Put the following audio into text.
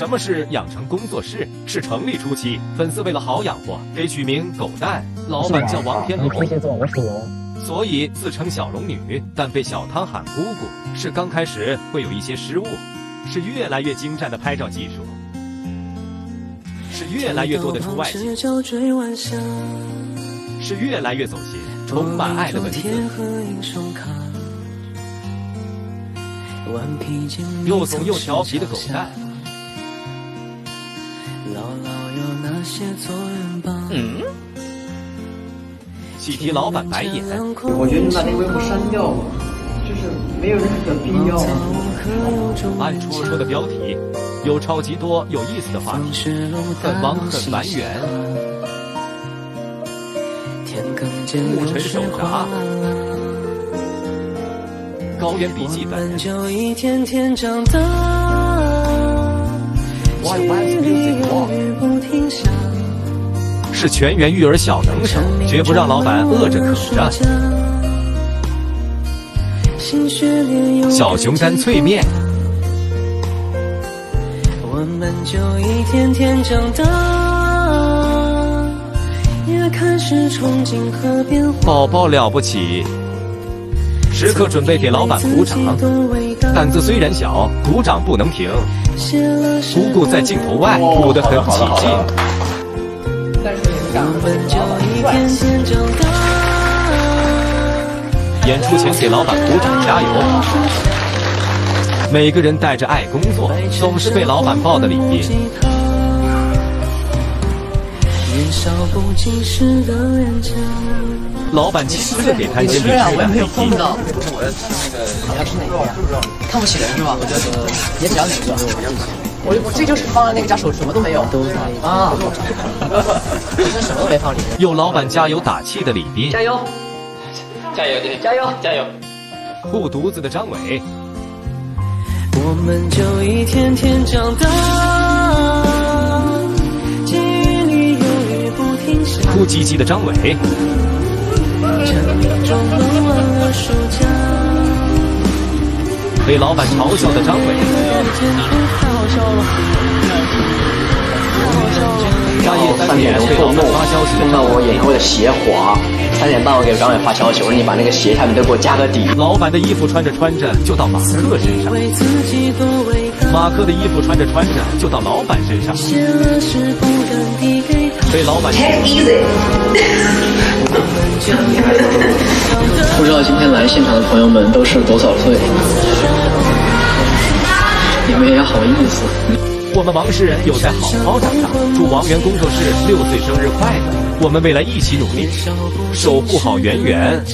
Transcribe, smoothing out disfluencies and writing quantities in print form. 什么是养成工作室？是成立初期，粉丝为了好养活，给取名狗蛋，老板叫王天龙，天蝎座我属龙。 所以自称小龙女，但被小汤喊姑姑，是刚开始会有一些失误，是越来越精湛的拍照技术，是越来越多的出外景，是越来越走心，充满爱的文字，又怂又调皮的狗蛋。嗯。 喜提老板白眼，我觉得你把那微博删掉吧，就是没有任何必要。按戳戳的标题，有超级多有意思的话题，很忙很蛮远，牧尘手札，高原笔记本，是全员育儿小能手，绝不让老板饿着渴着。小熊干脆面，我们就一天天长大，也开始憧憬和变化。宝宝了不起，时刻准备给老板鼓掌，胆子虽然小，鼓掌不能停。姑姑在镜头外鼓得很起劲。 演出前给老板鼓掌加油，每个人带着爱工作，总是被老板抱的礼。老板亲自给摊煎饼吃的礼品。你要吃哪个呀？看不起人是吧？也只要哪个。 我这就是放在那个家手，什么都没有，都啊，真什么都没放里面。有老板加油打气的李斌，加油，加油，加油，加油！护犊子的张伟，我们就一天天长大，记忆里永远不停息。哭唧唧的张伟，被老板嘲笑的张伟。 半夜3点我做梦，梦到我演唱会的鞋滑，3点半我给张伟发消息，我说你把那个鞋下面都给我加个底。老板的衣服穿着穿着就到马克身上，马克的衣服穿着穿着就到老板身上，被老板。不知道今天来现场的朋友们都是多少岁？ 你们也好意思。我们王诗人有在好好长大，祝王源工作室6岁生日快乐！我们未来一起努力，守护好圆圆。